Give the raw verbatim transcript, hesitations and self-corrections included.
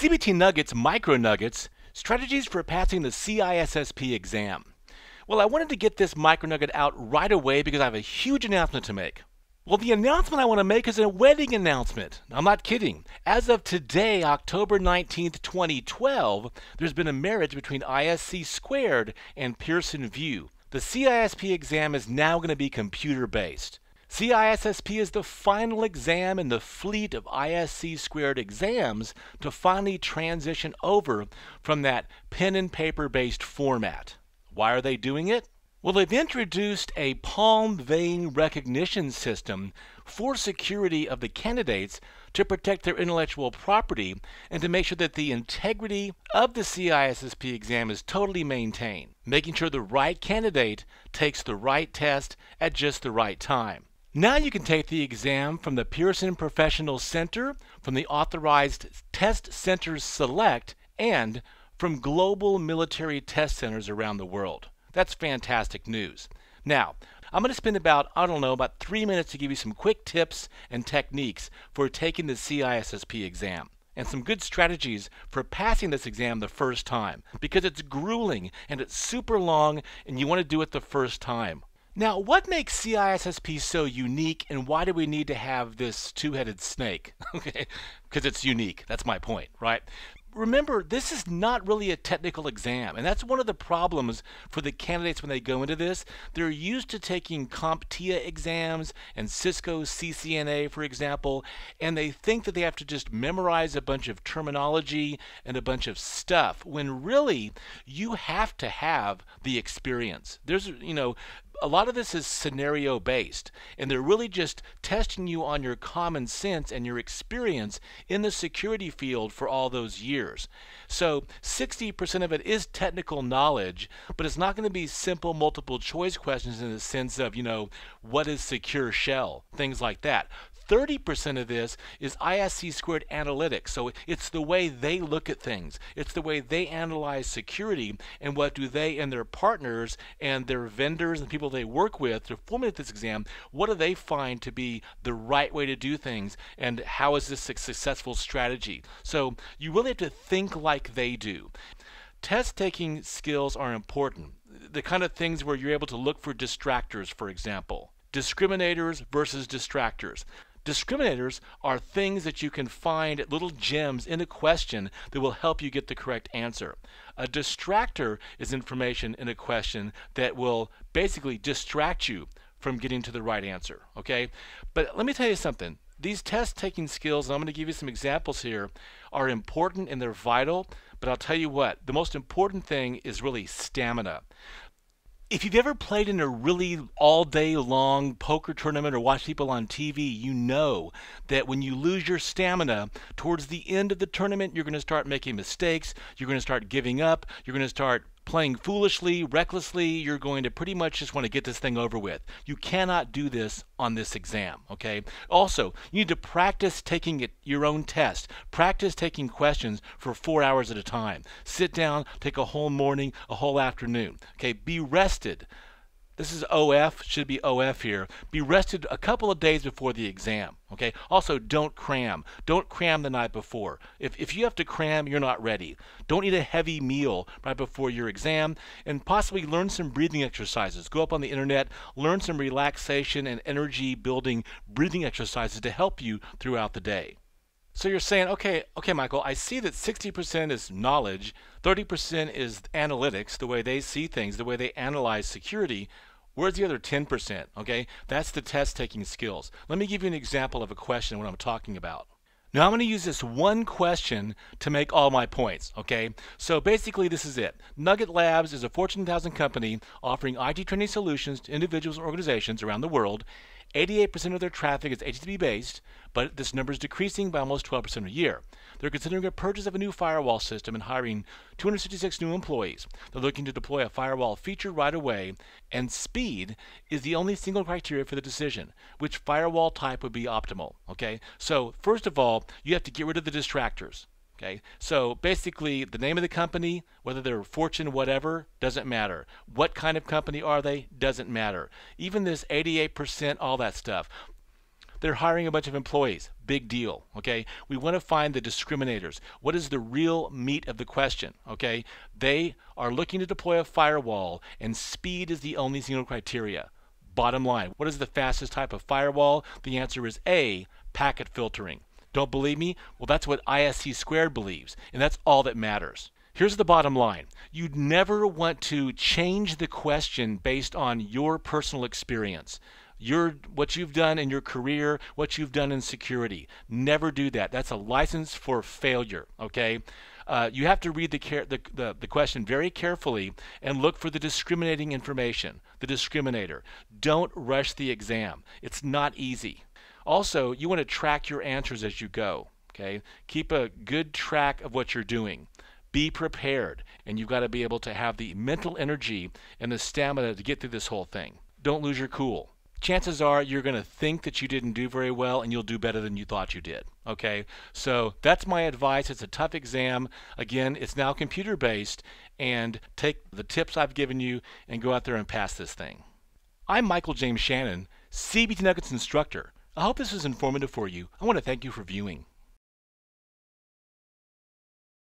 C B T Nuggets, Micro Nuggets, Strategies for Passing the C I S S P Exam. Well, I wanted to get this Micro Nugget out right away because I have a huge announcement to make. Well, the announcement I want to make is a wedding announcement. I'm not kidding. As of today, October nineteenth, twenty twelve, there's been a marriage between I S C Squared and Pearson View. The C I S S P exam is now going to be computer-based. C I S S P is the final exam in the fleet of I S C Squared exams to finally transition over from that pen and paper-based format. Why are they doing it? Well, they've introduced a palm vein recognition system for security of the candidates to protect their intellectual property and to make sure that the integrity of the C I S S P exam is totally maintained, making sure the right candidate takes the right test at just the right time. Now you can take the exam from the Pearson Professional Center, from the authorized Test Centers Select, and from global military test centers around the world. That's fantastic news. Now, I'm going to spend about, I don't know, about three minutes to give you some quick tips and techniques for taking the C I S S P exam, and some good strategies for passing this exam the first time, because it's grueling and it's super long and you want to do it the first time. Now, what makes C I S S P so unique, and why do we need to have this two-headed snake? Okay, because it's unique. That's my point, right? Remember, this is not really a technical exam, and that's one of the problems for the candidates when they go into this. They're used to taking CompTIA exams and Cisco C C N A, for example, and they think that they have to just memorize a bunch of terminology and a bunch of stuff, when really you have to have the experience. There's, you know, a lot of this is scenario-based, and they're really just testing you on your common sense and your experience in the security field for all those years. So sixty percent of it is technical knowledge, but it's not going to be simple multiple-choice questions in the sense of, you know, what is secure shell, things like that. thirty percent of this is I S C Squared analytics, so it's the way they look at things. It's the way they analyze security, and what do they and their partners and their vendors and people they work with to formulate this exam, what do they find to be the right way to do things, and how is this a successful strategy? So you really have to think like they do. Test-taking skills are important. The kind of things where you're able to look for distractors, for example. Discriminators versus distractors. Discriminators are things that you can find, little gems in a question that will help you get the correct answer. A distractor is information in a question that will basically distract you from getting to the right answer, okay? But let me tell you something. These test-taking skills, and I'm going to give you some examples here, are important and they're vital, but I'll tell you what, the most important thing is really stamina. If you've ever played in a really all-day-long poker tournament or watched people on T V, you know that when you lose your stamina, towards the end of the tournament, you're going to start making mistakes, you're going to start giving up, you're going to start playing foolishly, recklessly. You're going to pretty much just want to get this thing over with. You cannot do this on this exam, okay? Also, you need to practice taking it, your own test. Practice taking questions for four hours at a time. Sit down, take a whole morning, a whole afternoon, okay? Be rested. This is O F, should be O F here. Be rested a couple of days before the exam, okay? Also, don't cram. Don't cram the night before. If, if you have to cram, you're not ready. Don't eat a heavy meal right before your exam, and possibly learn some breathing exercises. Go up on the internet, learn some relaxation and energy building breathing exercises to help you throughout the day. So you're saying, okay, okay, Michael, I see that sixty percent is knowledge, thirty percent is analytics, the way they see things, the way they analyze security. Where's the other ten percent? Okay, that's the test-taking skills. Let me give you an example of a question, what I'm talking about. Now I'm going to use this one question to make all my points, okay? So basically this is it. Nugget Labs is a Fortune one thousand company offering I T training solutions to individuals and organizations around the world. eighty-eight percent of their traffic is H T T P-based, but this number is decreasing by almost twelve percent a year. They're considering a purchase of a new firewall system and hiring two hundred sixty-six new employees. They're looking to deploy a firewall feature right away, and speed is the only single criteria for the decision. Which firewall type would be optimal, okay? So first of all, you have to get rid of the distractors. Okay, so basically the name of the company, whether they're Fortune whatever, doesn't matter. What kind of company are they? Doesn't matter. Even this eighty-eight percent, all that stuff. They're hiring a bunch of employees. Big deal. Okay, we want to find the discriminators. What is the real meat of the question? Okay, they are looking to deploy a firewall, and speed is the only single criteria. Bottom line, what is the fastest type of firewall? The answer is A, packet filtering. Don't believe me? Well, that's what I S C Squared believes, and that's all that matters. Here's the bottom line. You'd never want to change the question based on your personal experience, your what you've done in your career, what you've done in security. Never do that. That's a license for failure, okay? Uh, you have to read the, care, the, the, the question very carefully and look for the discriminating information, the discriminator. Don't rush the exam. It's not easy. Also, you want to track your answers as you go, okay? Keep a good track of what you're doing. Be prepared, and you've got to be able to have the mental energy and the stamina to get through this whole thing. Don't lose your cool. Chances are you're going to think that you didn't do very well, and you'll do better than you thought you did. Okay, so that's my advice. It's a tough exam. Again, it's now computer-based, and take the tips I've given you and go out there and pass this thing. I'm Michael James Shannon, C B T Nuggets instructor. I hope this was informative for you. I want to thank you for viewing.